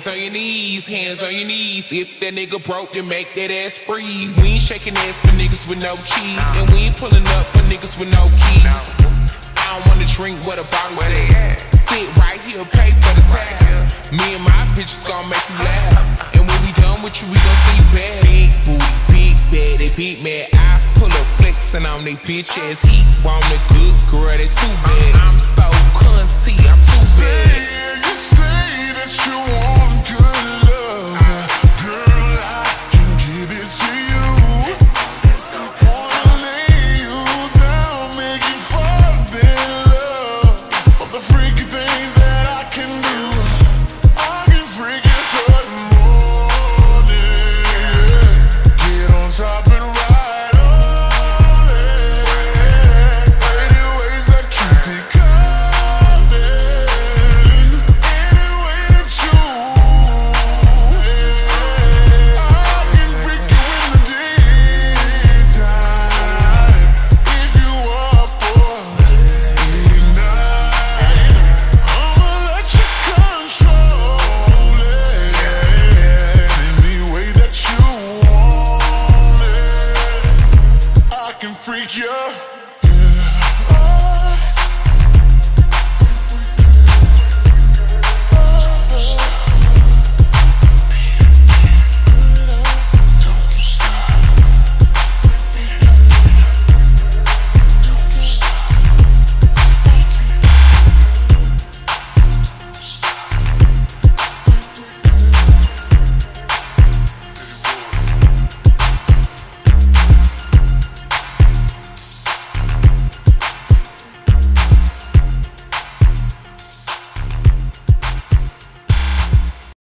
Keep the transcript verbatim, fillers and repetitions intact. Hands on your knees, hands on your knees. If that nigga broke, then make that ass freeze. We ain't shaking ass for niggas with no cheese, and we ain't pulling up for niggas with no keys. I don't wanna drink where the bottles at. Sit right here, pay for the tab. Me and my bitches gon' make you laugh, and when we done with you, we gon' see you bad. Big booty, big bad, they beat me. I pull up flexin' on they bitch ass. He want a good girl, that's too bad. I'm so cunty, I'm too bad.